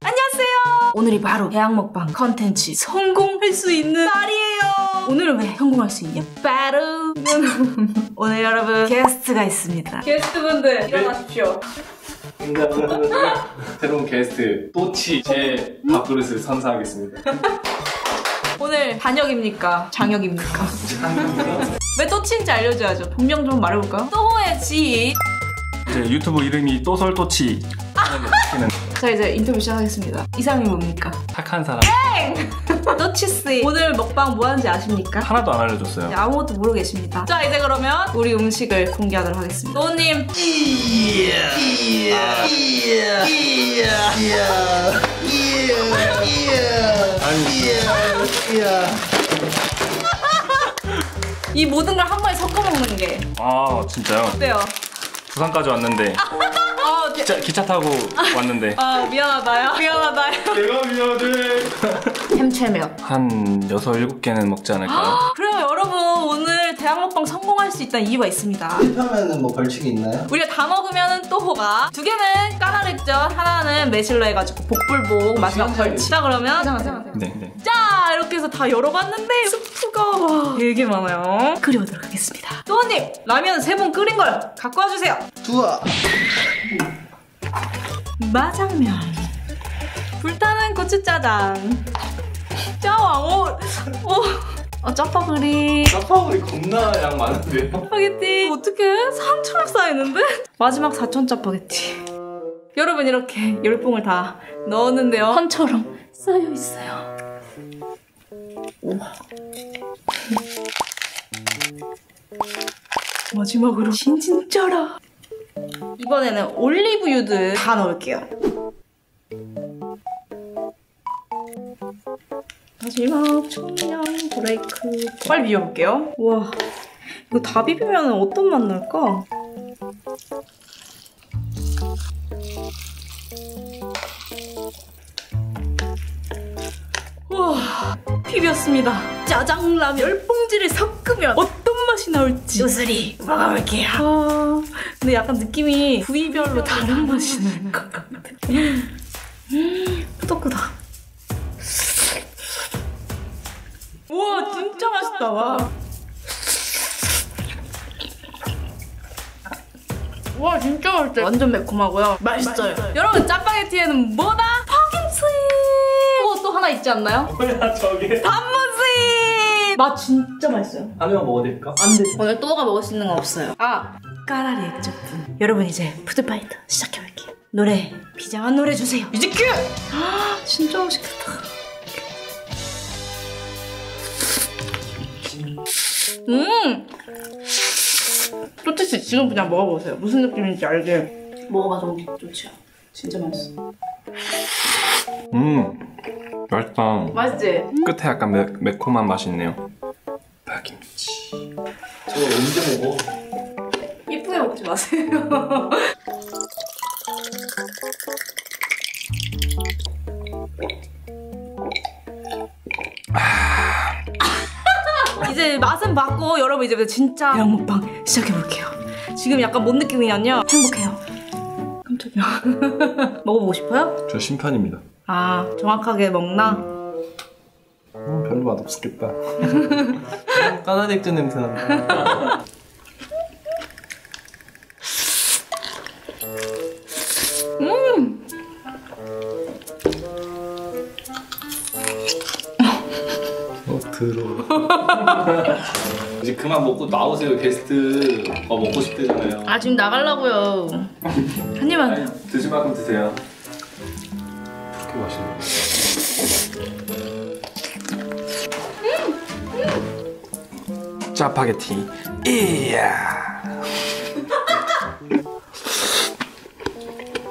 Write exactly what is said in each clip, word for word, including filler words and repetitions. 안녕하세요. 오늘이 바로 대학 먹방 컨텐츠 성공할 수 있는 날이에요. 오늘은 왜 성공할 수 있냐? 바로 오늘 여러분 게스트가 있습니다. 게스트분들 일어나십시오. 새로운 게스트 또치 제 밥그릇을 선사하겠습니다. 오늘 단역입니까? 장역입니까? 왜 또치인지 알려줘야죠. 본명 좀 말해볼까요? 또호의 지인. 제 유튜브 이름이 또설또치. 자, 이제 인터뷰 시작하겠습니다. 이상이 뭡니까? 착한 사람. 또치씨, 오늘 먹방 뭐 하는지 아십니까? 하나도 안 알려줬어요. 아무것도 모르고 계십니다. 자, 이제 그러면 우리 음식을 공개하도록 하겠습니다. 또님. 이 모든 걸 한 번에 섞어 먹는 게. 아, 진짜요? 어때요? 부산까지 왔는데. 아, 기차, 기차 타고 왔는데. 아, 미안하다요? 미안하다요? 내가 미안해. 햄채면 한 여섯, 일곱 개는 먹지 않을까요? 그래요, 여러분. 오늘 대학 먹방 성공할 수 있다는 이유가 있습니다. 실패하면 뭐 벌칙이 있나요? 우리가 다 먹으면 또호가. 두 개는 까나리전, 하나는 매실로 해가지고 복불복, 마지막 벌칙. 자, 그러면. 잠깐만, 네, 네. 자, 이렇게 해서 다 열어봤는데 스프가 되게 많아요. 끓여보도록 하겠습니다. 또호님, 라면 세 번 끓인 걸 갖고 와주세요. 두아. 마장면, 불타는 고추짜장, 짜왕. 오, 어, 짜파구리. 짜파구리 겁나 양 많은데요? 짜파게티. 어떡해? 삼천원 쌓이는데? 마지막 사천 짜파게티. 여러분, 이렇게 열 봉을 다 넣었는데요, 선처럼 쌓여 있어요. 우와. 마지막으로 진진짜라. 이번에는 올리브유들 다 넣을게요. 마지막 청양 브레이크. 빨리 비벼볼게요. 우와, 이거 다 비비면 어떤 맛 날까? 우와, 비볐습니다. 짜장라면 열 봉지를 섞으면 어떤 맛이 나올지 요슬이 먹어볼게요. 아, 근데 약간 느낌이 부위별로 다른 맛이 나는 것 같아. 음, 푸덕푸덕. 우와, 진짜 맛있다. 와, 와, 진짜 맛있다. 완전 매콤하고요. 맛있어요. 맛있어요. 여러분, 짜파게티에는 뭐다? 파김치. 뭐 또 하나 있지 않나요? 뭐야 저게? 단무지. 맛 진짜 맛있어요. 라면 먹어드릴까? 안 돼. 오늘 또가 먹을 수 있는 건 없어요. 아, 까라리 액젓분. 여러분, 이제 푸드파이터 시작해볼게요. 노래, 비장한 노래 주세요. 뮤직큐! 아, 진짜 맛있겠다. 음! 또치씨, 지금 그냥 먹어보세요. 무슨 느낌인지 알게. 먹어봐, 좀 좋지요. 진짜 맛있어. 음, 맛있다. 맛있지? 끝에 약간 매, 매콤한 맛이 있네요. 파김치. 저거 언제 먹어? 예쁘게 먹지 마세요. 이제 맛은 봤고, 여러분, 이제 진짜 대학 먹방 시작해볼게요. 지금 약간 뭔 느낌이냐면요, 행복해요. 깜짝이야. 먹어보고 싶어요? 저 심판입니다. 아, 정확하게 먹나? 음. 음, 별로 맛없었겠다. 까나리 액젓 냄새 난다. 음! 어, 더러워. 이제 그만 먹고 나오세요. 게스트가 먹고 싶대잖아요. 아, 지금 나가려고요. 한 입만. 아니, 드실 만큼 드세요. 그렇게 맛있네. 음! 음! 짜파게티. 이야.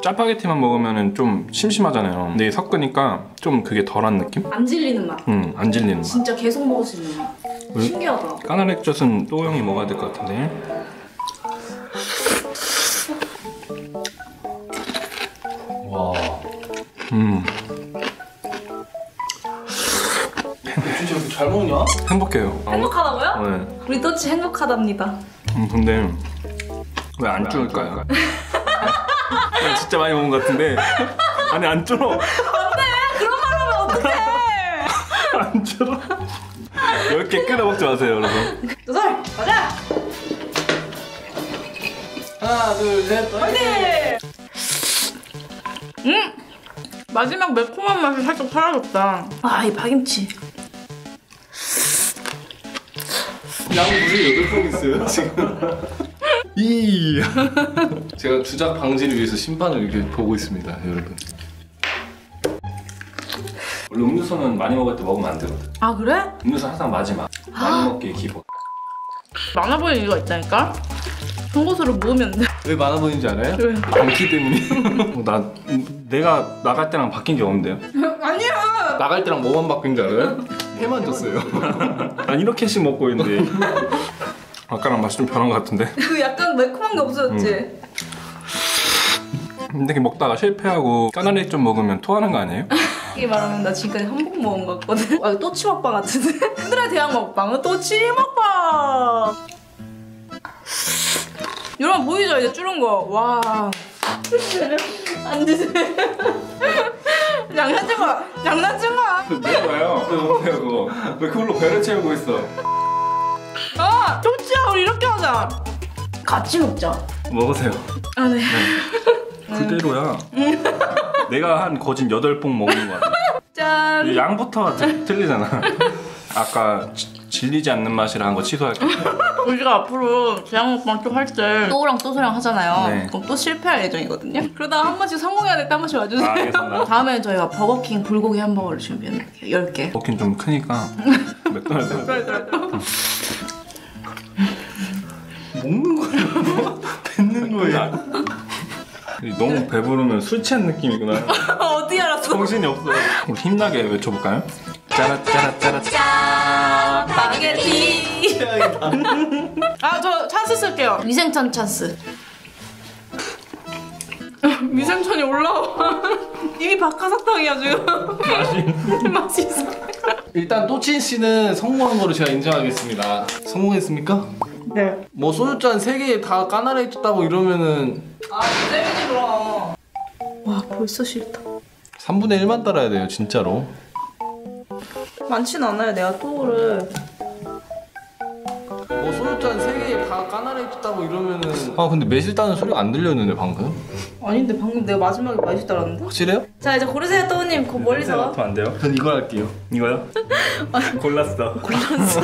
짜파게티만 먹으면 좀 심심하잖아요. 근데 섞으니까 좀 그게 덜한 느낌? 안 질리는 맛. 응, 안 질리는 맛. 진짜 계속 먹을 수 있는 맛. 왜? 신기하다. 까나리 액젓은 또호 형이 먹어야 될 것 같은데. 와. 음. 잘 먹냐? 행복해요. 행복하다고요? 네. 우리 또치 행복하답니다. 음, 근데 왜 안 줄까요? 진짜 많이 먹은 것 같은데. 아니 안 줄어. 안 돼! 그런 말 하면 어떡해! 안 줄어. 열 개 끓여 먹지 마세요, 여러분. 도설! 가자! 하나, 둘, 셋, 화이팅! 음! 마지막 매콤한 맛이 살짝 사라졌다. 아, 이 파김치. 양 물이 여덟 통 있어요, 지금. 이 제가 주작 방지를 위해서 심판을 이렇게 보고 있습니다, 여러분. 원래 음료수는 많이 먹을 때 먹으면 안 되거든. 아, 그래? 음료수 항상 마지막. 많이 먹기에 기본. 많아보이는 이유가 있다니까? 송곳으로 모으면 돼. 왜 많아보이는지 알아요? 왜? 방치 때문에. 나, 내가 나갈 때랑 바뀐 게 없는데요? 아니야! 나갈 때랑 뭐만 바뀐 줄 알아요? 해만 줬어요. 난 이렇게씩 먹고 있는데. 아까랑 맛이 좀 변한 것 같은데? 그 약간 매콤한 게 없어졌지? 음. 근데 먹다가 실패하고 까나리 좀 먹으면 토하는 거 아니에요? 이게 말하면 나 지금까지 한복 먹은 것 같거든? 아, 또치 먹방 같은데? 오늘의 대한 먹방은 또치 먹방! 여러분 보이죠? 이제 줄은 거. 와. 안 드세요. 장난친 거야. 장난친 거야. 내 거예요. 왜 못해요 그거. 왜 그걸로 배를 채우고 있어. 아! 또치야 우리 이렇게 하자! 같이 먹자! 먹으세요. 아 네. 네. 그대로야. 내가 한 거진 여덟 봉 먹는 거 같아. 짠! 양부터 틀리잖아. 아까 지, 질리지 않는 맛이라 한 거 취소할게. 우리가 앞으로 재앙먹방 좀 할 때 또랑 또소랑 하잖아요. 네. 그럼 또 실패할 예정이거든요. 그러다가 한 번씩 성공해야 될 때 한 번씩 와주세요. 아, 다음에 저희가 버거킹 불고기 햄버거를 준비해놓을게요. 열 개. 버거킹 좀 크니까 맥도날드. 먹는 거예요? 뱉는 거예요? 너무 배부르면 술 취한 느낌이구나. 어떻게 알았어? 정신이 없어. 우리 힘나게 외쳐볼까요? 짜라짜라짜라 짜파게티. 아, 저 찬스 쓸게요. 위생천 찬스. 위생천이 올라와. 입이 박하사탕이야 지금. 맛있어. 맛있어. 일단 또치 씨는 성공한 거로 제가 인정하겠습니다. 성공했습니까? 네. 뭐 소주잔 세 개 다 까나리 있다고 이러면은 아 쌤이지 그럼. 와 벌써 싫다. 삼분의 일만 따라야 돼요 진짜로. 많진 않아요 내가 또를. 뭐 소주잔 세 개 다 까나리 있다고 이러면은 아 근데 매실따는 소리가 안 들렸는데 방금? 아닌데 방금 내가 마지막에 매실따라는데? 확실해요? 자 이제 고르세요 또우님. 그 멀리서 맞으면 안 돼요? 전 이걸 할게요. 이거요? 아니, 골랐어. 골랐어?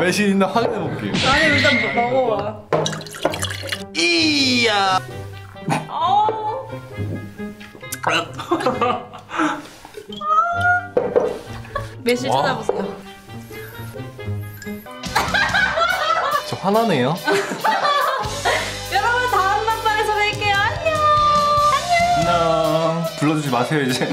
매실 있나 확인해볼게요. 아니 일단 먹어봐. 이야. 어. 매실 찾아보세요. 저 화나네요. 여러분 다음 만방에서 뵐게요. 안녕. 안녕. 불러주지 마세요 이제.